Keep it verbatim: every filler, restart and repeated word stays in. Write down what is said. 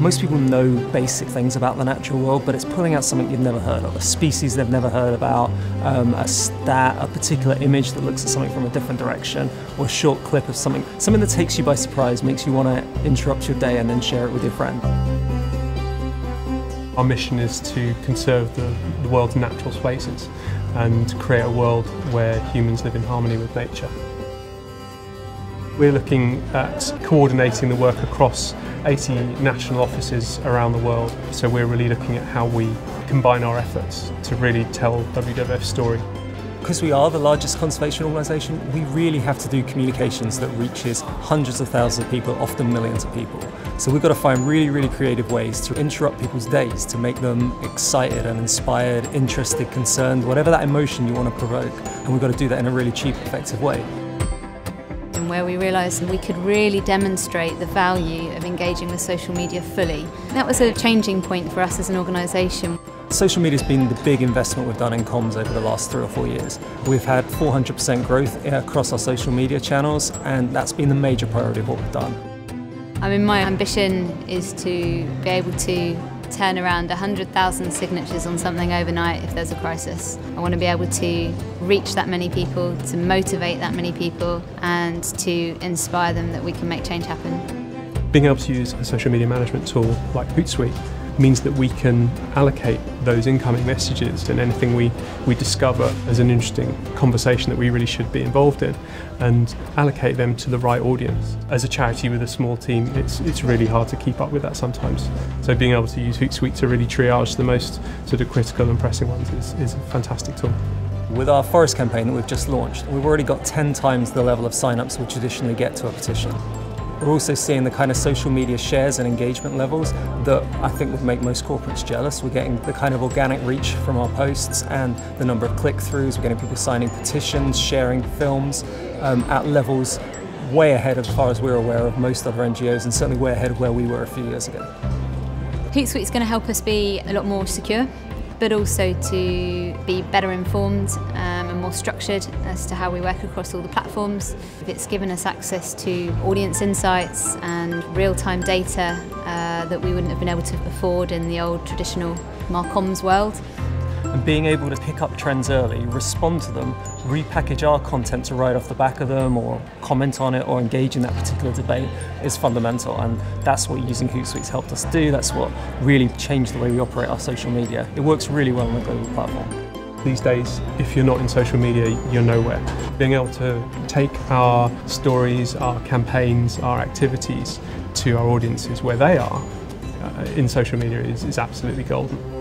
Most people know basic things about the natural world, but it's pulling out something you've never heard of, a species they've never heard about, um, a stat, a particular image that looks at something from a different direction, or a short clip of something. Something that takes you by surprise, makes you want to interrupt your day and then share it with your friend. Our mission is to conserve the, the world's natural spaces and create a world where humans live in harmony with nature. We're looking at coordinating the work across eighty national offices around the world. So we're really looking at how we combine our efforts to really tell W W F's story. Because we are the largest conservation organisation, we really have to do communications that reaches hundreds of thousands of people, often millions of people. So we've got to find really, really creative ways to interrupt people's days, to make them excited and inspired, interested, concerned, whatever that emotion you want to provoke. And we've got to do that in a really cheap, effective way. Where we realised we could really demonstrate the value of engaging with social media fully. That was a changing point for us as an organisation. Social media's been the big investment we've done in comms over the last three or four years. We've had four hundred percent growth across our social media channels, and that's been the major priority of what we've done. I mean, my ambition is to be able to turn around one hundred thousand signatures on something overnight if there's a crisis. I want to be able to reach that many people, to motivate that many people, and to inspire them that we can make change happen. Being able to use a social media management tool like Hootsuite means that we can allocate those incoming messages and anything we, we discover as an interesting conversation that we really should be involved in, and allocate them to the right audience. As a charity with a small team, it's, it's really hard to keep up with that sometimes. So being able to use Hootsuite to really triage the most sort of critical and pressing ones is, is a fantastic tool. With our forest campaign that we've just launched, we've already got ten times the level of sign-ups we traditionally get to a petition. We're also seeing the kind of social media shares and engagement levels that I think would make most corporates jealous. We're getting the kind of organic reach from our posts and the number of click-throughs. We're getting people signing petitions, sharing films um, at levels way ahead as far as we're aware of most other N G Os, and certainly way ahead of where we were a few years ago. Hootsuite's going to help us be a lot more secure, but also to be better informed um, and more structured as to how we work across all the platforms. It's given us access to audience insights and real-time data uh, that we wouldn't have been able to afford in the old traditional Marcom's world. And being able to pick up trends early, respond to them, repackage our content to right off the back of them, or comment on it, or engage in that particular debate is fundamental. And that's what using Hootsuite's helped us do. That's what really changed the way we operate our social media. It works really well on the global platform. These days, if you're not in social media, you're nowhere. Being able to take our stories, our campaigns, our activities to our audiences where they are uh, in social media is, is absolutely golden.